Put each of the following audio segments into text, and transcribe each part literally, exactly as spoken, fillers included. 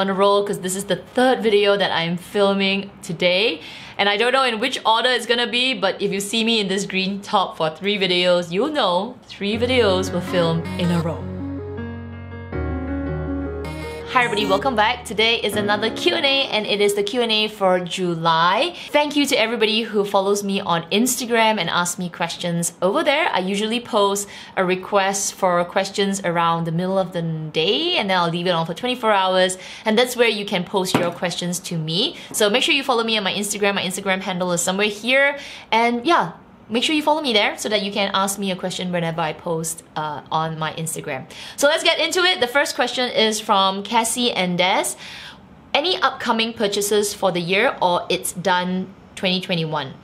I'm on a roll because this is the third video that I'm filming today. And I don't know in which order it's gonna be, but if you see me in this green top for three videos, you'll know three videos were filmed in a row. Hi everybody, welcome back. Today is another Q and A and it is the Q and A for July. Thank you to everybody who follows me on Instagram and asks me questions over there. I usually post a request for questions around the middle of the day and then I'll leave it on for twenty-four hours, and that's where you can post your questions to me. So make sure you follow me on my Instagram. My Instagram handle is somewhere here, and yeah, make sure you follow me there so that you can ask me a question whenever I post uh, on my Instagram. So let's get into it. The first question is from Cassie and Des. Any upcoming purchases for the year, or it's done twenty twenty-one?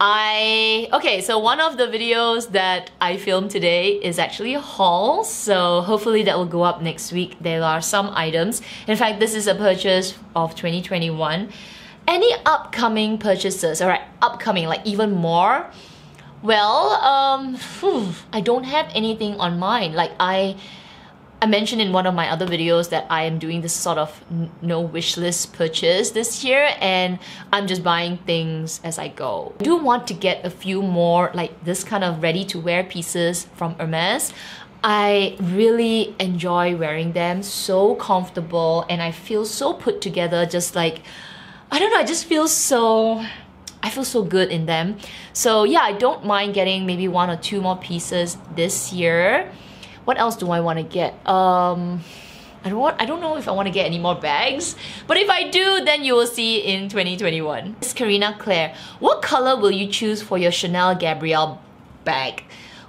I... Okay, so one of the videos that I filmed today is actually a haul, so hopefully that will go up next week. There are some items. In fact, this is a purchase of twenty twenty-one. Any upcoming purchases? Alright, upcoming, like even more? Well, um, phew, I don't have anything on mind. Like I, I mentioned in one of my other videos that I am doing this sort of no wish list purchase this year, and I'm just buying things as I go. I do want to get a few more like this kind of ready to wear pieces from Hermès. I really enjoy wearing them, so comfortable, and I feel so put together, just like, I don't know, I just feel so... I feel so good in them. So yeah, I don't mind getting maybe one or two more pieces this year. What else do I want to get? Um, I don't want, I don't know if I want to get any more bags, but if I do, then you will see in twenty twenty-one. Miss Karina Claire, what color will you choose for your Chanel Gabrielle bag?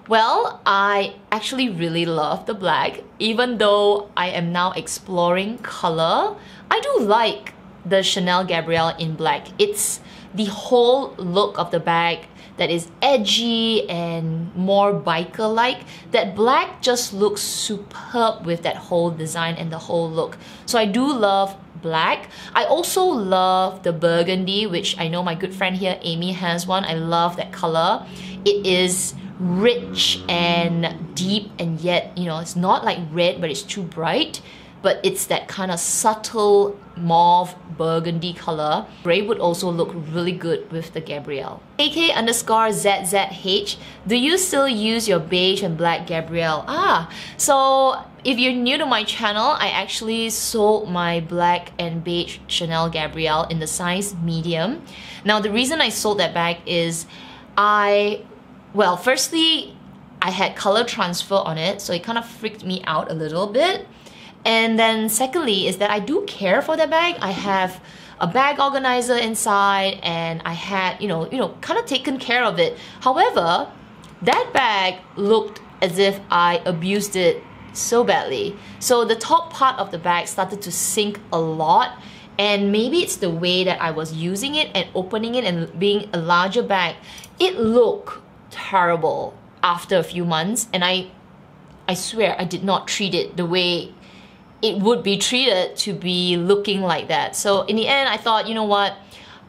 Well, I actually really love the black. Even though I am now exploring color, I do like the Chanel Gabrielle in black. It's the whole look of the bag that is edgy and more biker-like. That black just looks superb with that whole design and the whole look. So I do love black. I also love the burgundy, which I know my good friend here, Amy, has one. I love that color. It is rich and deep, and yet, you know, it's not like red, but it's too bright. But it's that kind of subtle mauve burgundy color. Grey would also look really good with the Gabrielle. A K underscore Z Z H, do you still use your beige and black Gabrielle? Ah, so if you're new to my channel, I actually sold my black and beige Chanel Gabrielle in the size medium. Now the reason I sold that bag is I, well, firstly, I had color transfer on it, so it kind of freaked me out a little bit. And then secondly is that I do care for the bag. I have a bag organizer inside and I had, you know, you know, kind of taken care of it. However, that bag looked as if I abused it so badly. So the top part of the bag started to sink a lot, and maybe it's the way that I was using it and opening it and being a larger bag. It looked terrible after a few months, and I, I swear I did not treat it the way it would be treated to be looking like that. So in the end, I thought, you know what,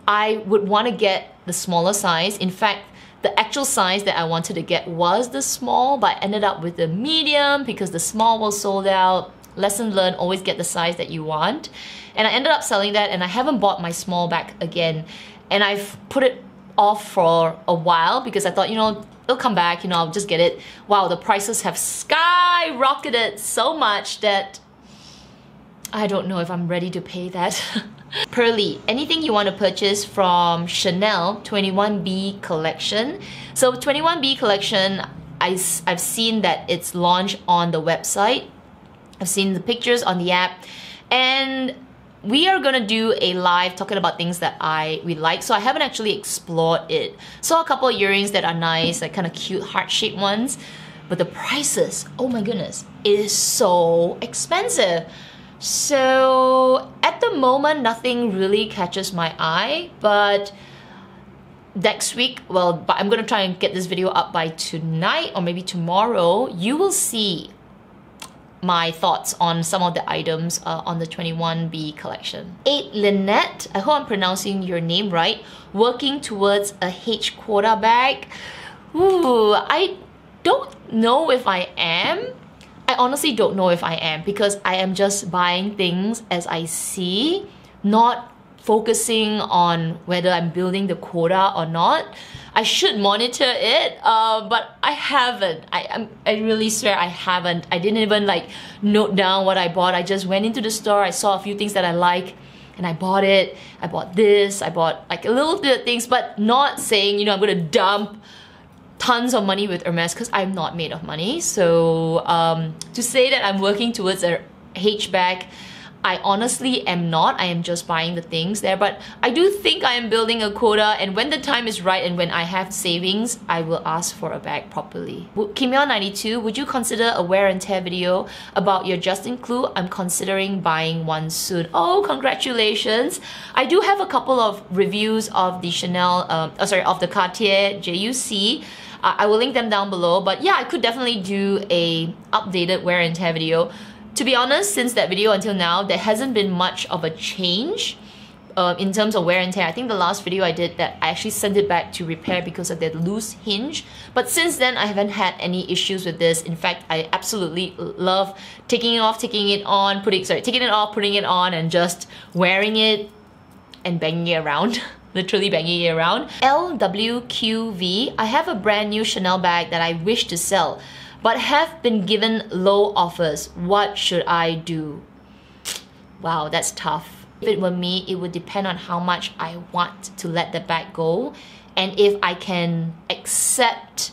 I would want to get the smaller size. In fact, the actual size that I wanted to get was the small, but I ended up with the medium because the small was sold out. Lesson learned, always get the size that you want. And I ended up selling that, and I haven't bought my small back again. And I've put it off for a while because I thought, you know, it'll come back, you know, I'll just get it. Wow, the prices have skyrocketed so much that I don't know if I'm ready to pay that. Pearly, anything you want to purchase from Chanel twenty-one B Collection? So twenty-one B Collection, I, I've seen that it's launched on the website. I've seen the pictures on the app. And we are gonna do a live talking about things that I we like. So I haven't actually explored it. Saw a couple of earrings that are nice, like kind of cute heart-shaped ones. But the prices, oh my goodness, it is so expensive. So at the moment, nothing really catches my eye, but next week, well, but I'm gonna try and get this video up by tonight or maybe tomorrow. You will see my thoughts on some of the items uh, on the twenty-one B Collection. eight Lynette, I hope I'm pronouncing your name right, working towards a H quarter bag. Ooh, I don't know if I am. I honestly don't know if I am, because I am just buying things as I see, not focusing on whether I'm building the quota or not. I should monitor it, uh, but I haven't. I, I really swear I haven't. I didn't even like note down what I bought. I just went into the store, I saw a few things that I like, and I bought it. I bought this, I bought like a little bit of things, but not saying, you know, I'm gonna dump tons of money with Hermès, because I'm not made of money. So um, to say that I'm working towards a H-back, I honestly am not. I am just buying the things there, but I do think I am building a quota, and when the time is right and when I have savings, I will ask for a bag properly. Kimyeo ninety-two, would you consider a wear and tear video about your Justine Clue? I'm considering buying one soon. Oh, congratulations. I do have a couple of reviews of the Chanel, um, oh, sorry, of the Cartier J U C. Uh, I will link them down below, but yeah, I could definitely do a updated wear and tear video. To be honest, since that video until now, there hasn't been much of a change uh, in terms of wear and tear. I think the last video I did that, I actually sent it back to repair because of the loose hinge. But since then, I haven't had any issues with this. In fact, I absolutely love taking it off, taking it on, putting sorry, taking it off, putting it on, and just wearing it and banging it around. Literally banging it around. L W Q V, I have a brand new Chanel bag that I wish to sell, but have been given low offers. What should I do? Wow, that's tough. If it were me, it would depend on how much I want to let the bag go, and if I can accept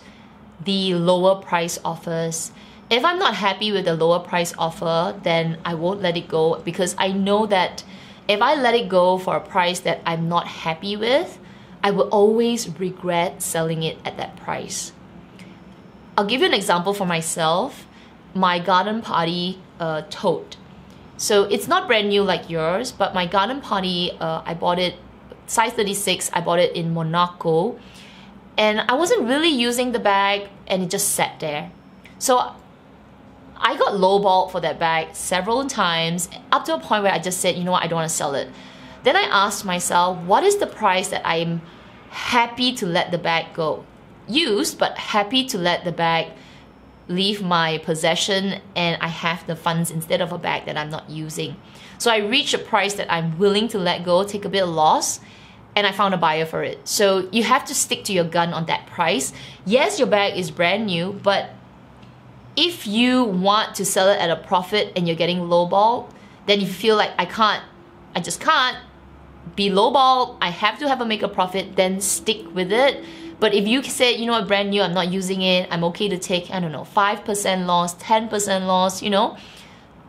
the lower price offers. If I'm not happy with the lower price offer, then I won't let it go, because I know that if I let it go for a price that I'm not happy with, I will always regret selling it at that price. I'll give you an example for myself, my garden party uh, tote. So it's not brand new like yours, but my garden party, uh, I bought it size thirty-six, I bought it in Monaco, and I wasn't really using the bag and it just sat there. So I got lowballed for that bag several times, up to a point where I just said, you know what, I don't want to sell it. Then I asked myself, what is the price that I'm happy to let the bag go? Used, but happy to let the bag leave my possession, and I have the funds instead of a bag that I'm not using. So I reached a price that I'm willing to let go, take a bit of loss, and I found a buyer for it. So you have to stick to your gun on that price. Yes, your bag is brand new, but if you want to sell it at a profit and you're getting lowballed, then if you feel like I can't, I just can't be lowballed, I have to have a make a profit, then stick with it. But if you say, you know what, brand new, I'm not using it, I'm okay to take, I don't know, five percent loss, ten percent loss, you know,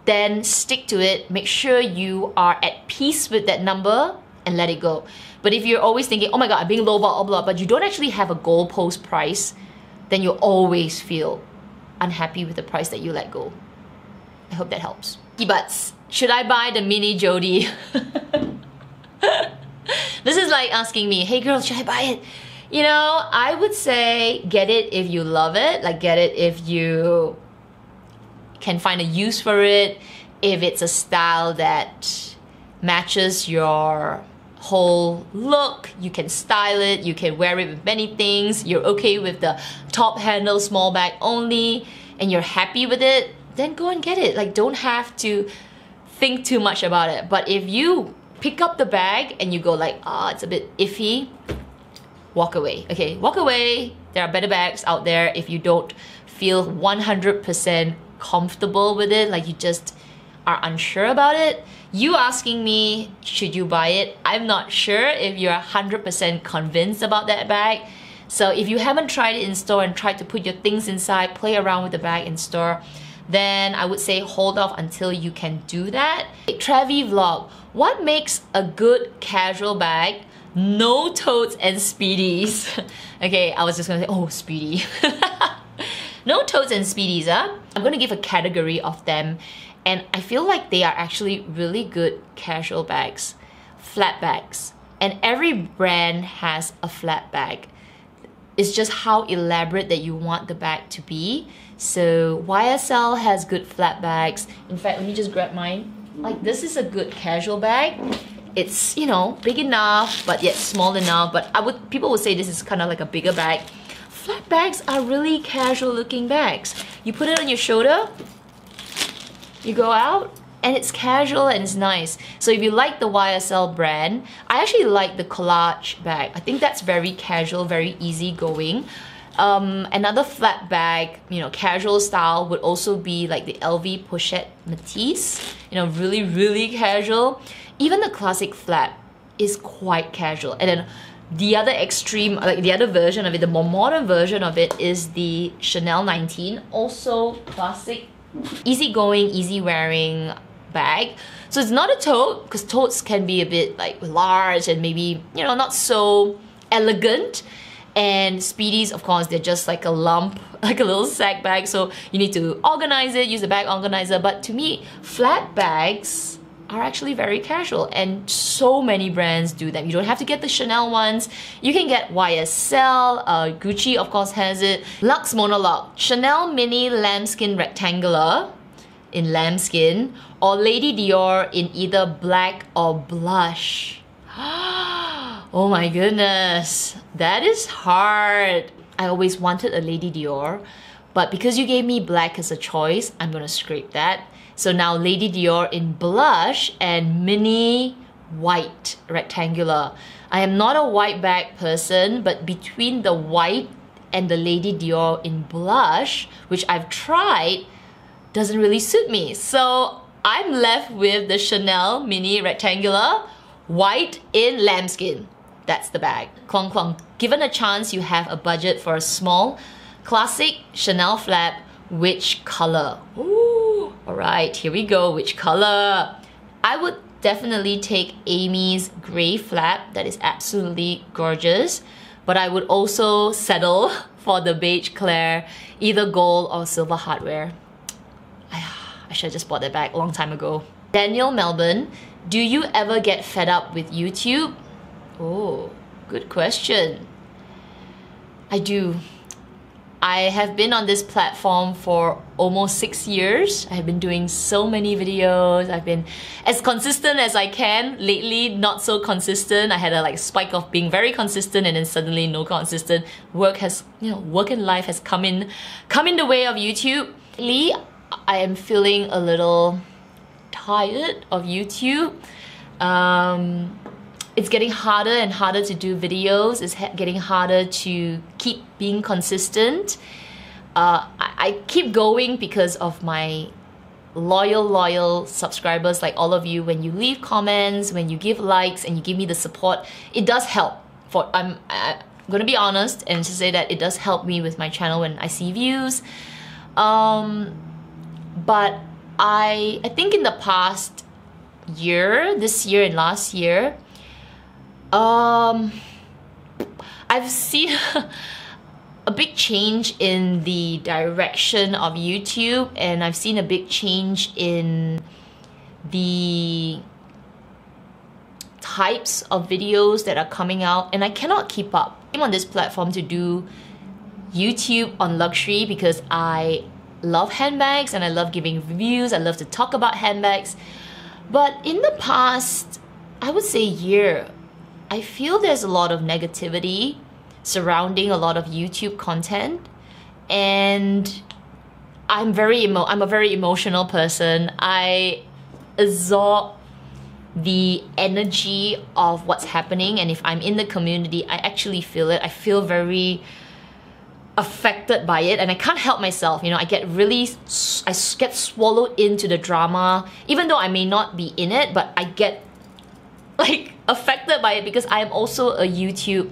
then stick to it. Make sure you are at peace with that number and let it go. But if you're always thinking, oh my god, I'm being lowballed, blah, but you don't actually have a goalpost price, then you'll always feel unhappy with the price that you let go. I hope that helps. E-butts, should I buy the mini Jodie? This is like asking me, hey girl, should I buy it? You know, I would say get it if you love it, like get it if you can find a use for it, if it's a style that matches your whole look, you can style it, you can wear it with many things, you're okay with the top handle, small bag only, and you're happy with it, then go and get it. Like, don't have to think too much about it. But if you pick up the bag and you go like, ah, oh, it's a bit iffy, walk away, okay? Walk away. There are better bags out there if you don't feel one hundred percent comfortable with it, like you just are unsure about it. You asking me, should you buy it? I'm not sure if you're one hundred percent convinced about that bag. So if you haven't tried it in store and tried to put your things inside, play around with the bag in store, then I would say hold off until you can do that. Trevi Vlog, what makes a good casual bag? No totes and speedies. Okay, I was just gonna say, oh, speedy. No totes and speedies, huh? I'm gonna give a category of them, and I feel like they are actually really good casual bags. Flat bags. And every brand has a flat bag. It's just how elaborate that you want the bag to be. So Y S L has good flat bags. In fact, let me just grab mine. Like, this is a good casual bag. It's, you know, big enough, but yet small enough. But I would, people would say this is kind of like a bigger bag. Flat bags are really casual looking bags. You put it on your shoulder, you go out and it's casual and it's nice. So if you like the Y S L brand, I actually like the collage bag. I think that's very casual, very easygoing. Um, another flat bag, you know, casual style would also be like the L V Pochette Matisse. You know, really, really casual. Even the classic flat is quite casual. And then the other extreme, like the other version of it, the more modern version of it is the Chanel nineteen, also classic, easygoing, easy wearing bag. So it's not a tote, because totes can be a bit like large and maybe, you know, not so elegant. And speedies, of course, they're just like a lump, like a little sack bag, so you need to organize it, use a bag organizer. But to me, flat bags are actually very casual, and so many brands do them. You don't have to get the Chanel ones. You can get Y S L, uh, Gucci of course has it. Luxe Monologue, Chanel Mini Lambskin Rectangular in lambskin, or Lady Dior in either black or blush. Oh my goodness, that is hard. I always wanted a Lady Dior, but because you gave me black as a choice, I'm gonna scrape that. So now Lady Dior in blush and mini white rectangular. I am not a white bag person, but between the white and the Lady Dior in blush, which I've tried, doesn't really suit me. So I'm left with the Chanel mini rectangular white in lambskin. That's the bag. Clong Clong. Given a chance you have a budget for a small, classic Chanel flap, which color? Ooh, all right, here we go, which color? I would definitely take Amy's grey flap, that is absolutely gorgeous, but I would also settle for the beige Claire, either gold or silver hardware. I should have just bought that bag a long time ago. Daniel Melbourne, do you ever get fed up with YouTube? Oh, good question. I do. I have been on this platform for almost six years. I have been doing so many videos. I've been as consistent as I can. Lately, not so consistent. I had a like spike of being very consistent and then suddenly no consistent. Work has, you know, work and life has come in, come in the way of YouTube. Lately, I am feeling a little tired of YouTube. Um, It's getting harder and harder to do videos. It's getting harder to keep being consistent. Uh, I, I keep going because of my loyal, loyal subscribers like all of you. When you leave comments, when you give likes and you give me the support, it does help. For I'm, I'm gonna be honest and to say that it does help me with my channel when I see views. Um, but I, I think in the past year, this year and last year, Um, I've seen a big change in the direction of YouTube, and I've seen a big change in the types of videos that are coming out, and I cannot keep up. I'm on this platform to do YouTube on luxury because I love handbags and I love giving reviews, I love to talk about handbags. But in the past, I would say year, I feel there's a lot of negativity surrounding a lot of YouTube content, and I'm very emo I'm a very emotional person. I absorb the energy of what's happening, and if I'm in the community, I actually feel it. I feel very affected by it, and I can't help myself. You know, I get really, I get swallowed into the drama, even though I may not be in it, but I get like affected by it because I am also a YouTube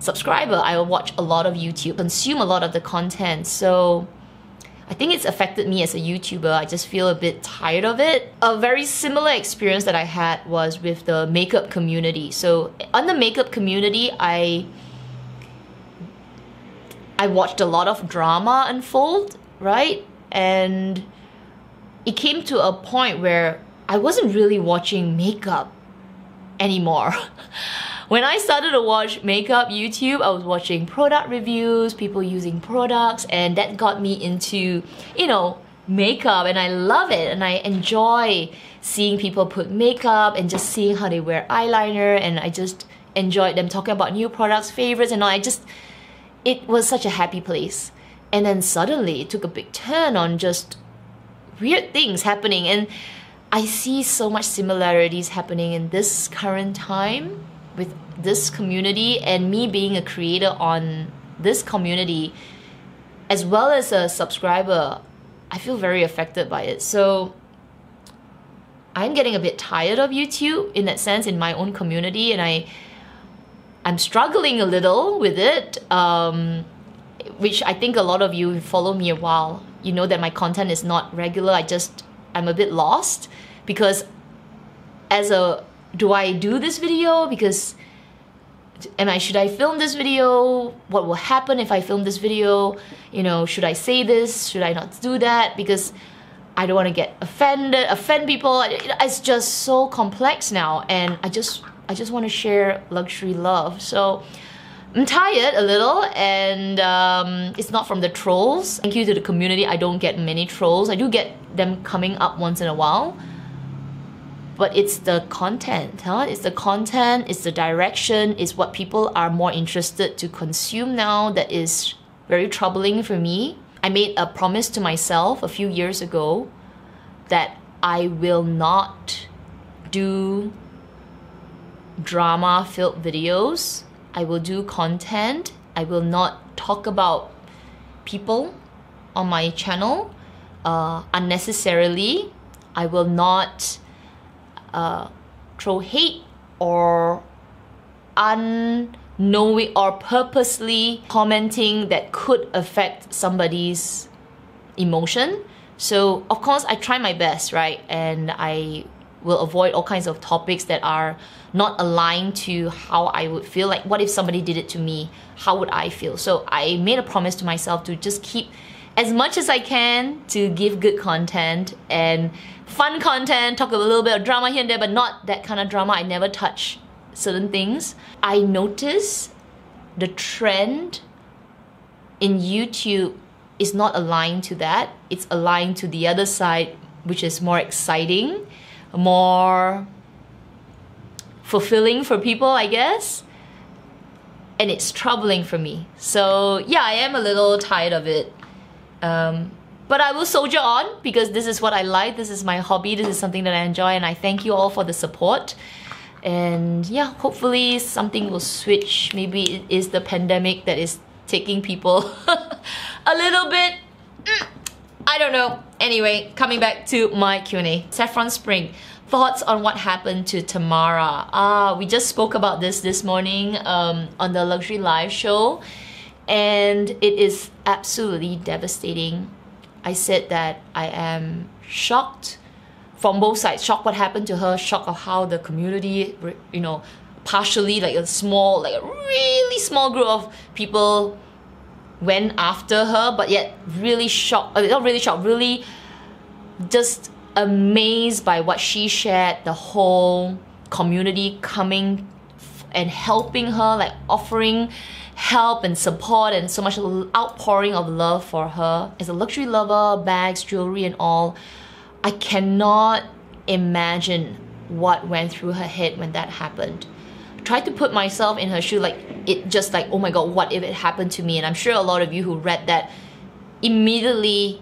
subscriber. I watch a lot of YouTube, consume a lot of the content. So I think it's affected me as a YouTuber. I just feel a bit tired of it. A very similar experience that I had was with the makeup community. So on the makeup community, I I watched a lot of drama unfold, right? And it came to a point where I wasn't really watching makeup anymore. When I started to watch makeup YouTube, I was watching product reviews, people using products, and that got me into, you know, makeup, and I love it, and I enjoy seeing people put makeup and just seeing how they wear eyeliner, and I just enjoyed them talking about new products, favorites, and all. I just, it was such a happy place. And then suddenly it took a big turn on just weird things happening, and I see so much similarities happening in this current time with this community, and me being a creator on this community as well as a subscriber, I feel very affected by it. So I'm getting a bit tired of YouTube in that sense, in my own community, and I I'm struggling a little with it, um, which I think a lot of you who follow me a while, you know that my content is not regular. I just I'm a bit lost because as a do I do this video because am I should I film this video? What will happen if I film this video? You know, should I say this? Should I not do that? Because I don't want to get offended, offend people. It's just so complex now, and I just I just want to share luxury love. So I'm tired a little, and um, it's not from the trolls. Thank you to the community. I don't get many trolls. I do get them coming up once in a while, but it's the content, huh? It's the content, it's the direction, it's what people are more interested to consume now that is very troubling for me. I made a promise to myself a few years ago that I will not do drama-filled videos. I will do content. I will not talk about people on my channel uh, unnecessarily. I will not uh, throw hate or unknowing or purposely commenting that could affect somebody's emotion. So of course I try my best, right? And I will avoid all kinds of topics that are not aligned to how I would feel. Like, what if somebody did it to me? How would I feel? So I made a promise to myself to just keep as much as I can to give good content and fun content, talk a little bit of drama here and there, but not that kind of drama. I never touch certain things. I notice the trend in YouTube is not aligned to that. It's aligned to the other side, which is more exciting, more fulfilling for people, I guess, and it's troubling for me. So yeah, I am a little tired of it, um, but I will soldier on because this is what I like, this is my hobby, this is something that I enjoy, and I thank you all for the support. And yeah, hopefully something will switch. Maybe it is the pandemic that is taking people a little bit, mm, I don't know. Anyway, coming back to my Q and A. Saffron Spring, thoughts on what happened to Tamara? Ah, we just spoke about this this morning um, on the Luxury Live show, and it is absolutely devastating. I said that I am shocked from both sides. Shocked what happened to her, shocked of how the community, you know, partially like a small, like a really small group of people went after her, but yet really shocked, not really shocked, really just amazed by what she shared, the whole community coming and helping her, like offering help and support, and so much outpouring of love for her. As a luxury lover, bags, jewelry and all, I cannot imagine what went through her head when that happened. Try to put myself in her shoe, like it just like, oh my god, what if it happened to me? And I'm sure a lot of you who read that immediately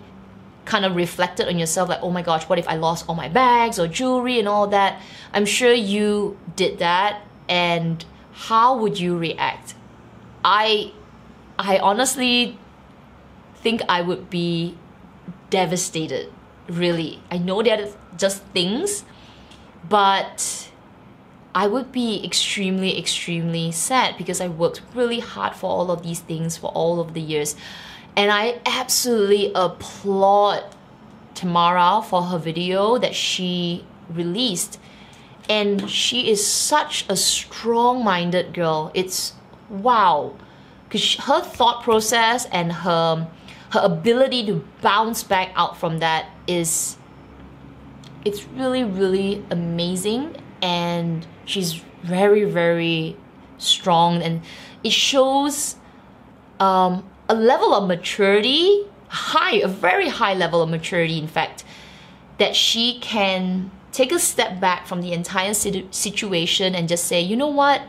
kind of reflected on yourself, like, oh my gosh, what if I lost all my bags or jewelry and all that? I'm sure you did that, and how would you react? I I honestly think I would be devastated, really. I know they're just things, but I would be extremely, extremely sad because I worked really hard for all of these things for all of the years. And I absolutely applaud Tamara for her video that she released. And she is such a strong-minded girl. It's wow. Because her thought process and her, her ability to bounce back out from that is, it's really, really amazing. And she's very, very strong, and it shows um, a level of maturity, high, a very high level of maturity, in fact, that she can take a step back from the entire situ situation and just say, you know what,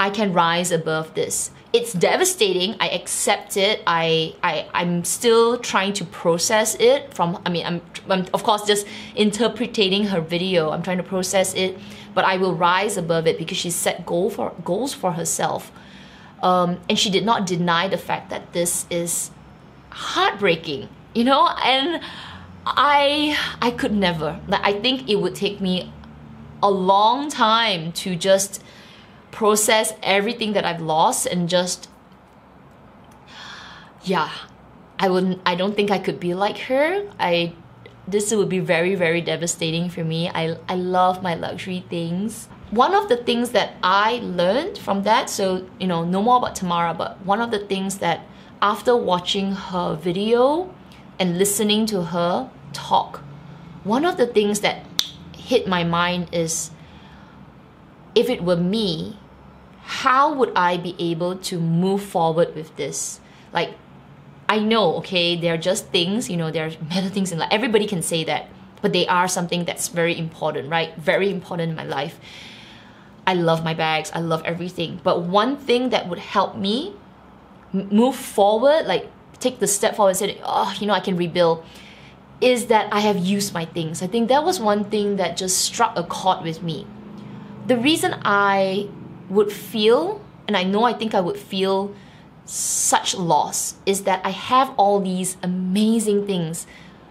I can rise above this. It's devastating. I accept it. I, I, I'm still trying to process it from, I mean, I'm, I'm of course just interpreting her video. I'm trying to process it, but I will rise above it because she set goal for, goals for herself. Um, and she did not deny the fact that this is heartbreaking, you know? And I, I could never. Like, I think it would take me a long time to just process everything that I've lost and just, yeah, I wouldn't, I don't think I could be like her. I, this would be very, very devastating for me. I, I love my luxury things. One of the things that I learned from that, so, you know, no more about Tamara, but one of the things that after watching her video and listening to her talk, one of the things that hit my mind is, if it were me, how would I be able to move forward with this? Like, I know, okay, they're just things, you know, they're many things in life. Everybody can say that, but they are something that's very important, right? Very important in my life. I love my bags, I love everything. But one thing that would help me move forward, like take the step forward and say, oh, you know, I can rebuild, is that I have used my things. I think that was one thing that just struck a chord with me. The reason I would feel, and I know I think I would feel such loss, is that I have all these amazing things,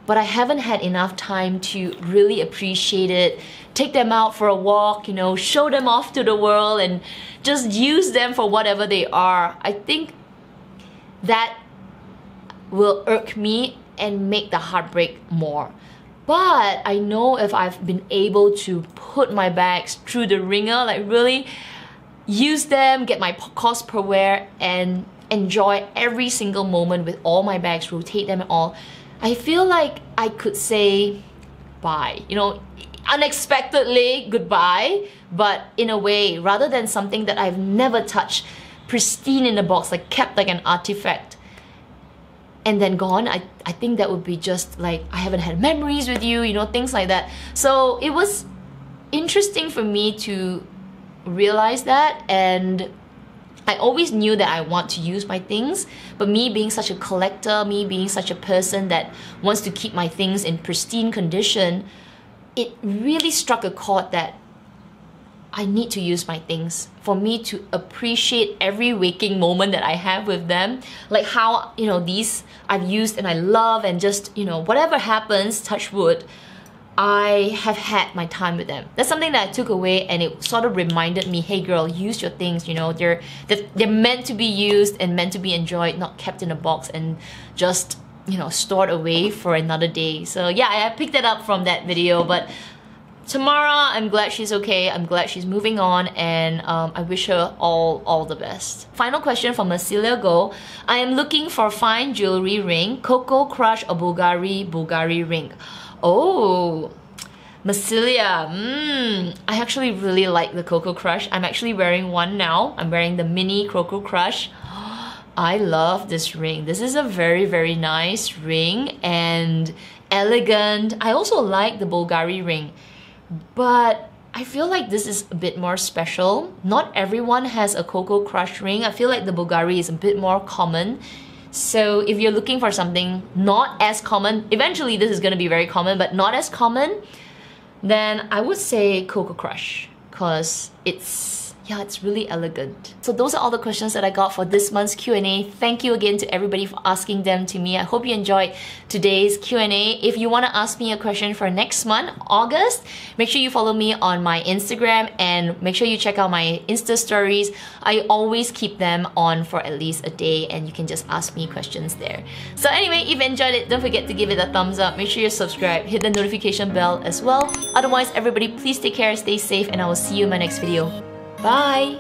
but I haven't had enough time to really appreciate it, take them out for a walk, you know, show them off to the world and just use them for whatever they are. I think that will irk me and make the heartbreak more. But I know if I've been able to put my bags through the ringer, like really use them, get my cost per wear and enjoy every single moment with all my bags, rotate them and all, I feel like I could say bye, you know, unexpectedly goodbye, but in a way, rather than something that I've never touched, pristine in a box, like kept like an artifact, and then gone, I, I think that would be just like, I haven't had memories with you, you know, things like that. So it was interesting for me to realize that, and I always knew that I want to use my things, but me being such a collector, me being such a person that wants to keep my things in pristine condition, it really struck a chord that I need to use my things for me to appreciate every waking moment that I have with them. Like how, you know, these I've used and I love, and just, you know, whatever happens, touch wood, I have had my time with them. That's something that I took away, and it sort of reminded me, hey girl, use your things, you know, they're, they're meant to be used and meant to be enjoyed, not kept in a box and just, you know, stored away for another day. So yeah, I picked that up from that video, but Tamara, I'm glad she's okay, I'm glad she's moving on, and um, I wish her all, all the best. Final question from Cecilia Go. I am looking for fine jewelry ring, Coco Crush or Bulgari, Bulgari ring. Oh, Cecilia, mm, I actually really like the Coco Crush. I'm actually wearing one now. I'm wearing the mini Coco Crush. I love this ring. This is a very, very nice ring and elegant. I also like the Bulgari ring. But I feel like this is a bit more special. Not everyone has a Coco Crush ring. I feel like the Bulgari is a bit more common. So if you're looking for something not as common, eventually this is going to be very common, but not as common, then I would say Coco Crush, because it's, yeah, it's really elegant. So those are all the questions that I got for this month's Q and A. Thank you again to everybody for asking them to me. I hope you enjoyed today's Q and A. If you want to ask me a question for next month, August, make sure you follow me on my Instagram and make sure you check out my Insta stories. I always keep them on for at least a day, and you can just ask me questions there. So anyway, if you enjoyed it, don't forget to give it a thumbs up. Make sure you subscribe, hit the notification bell as well. Otherwise, everybody, please take care, stay safe, and I will see you in my next video. Bye!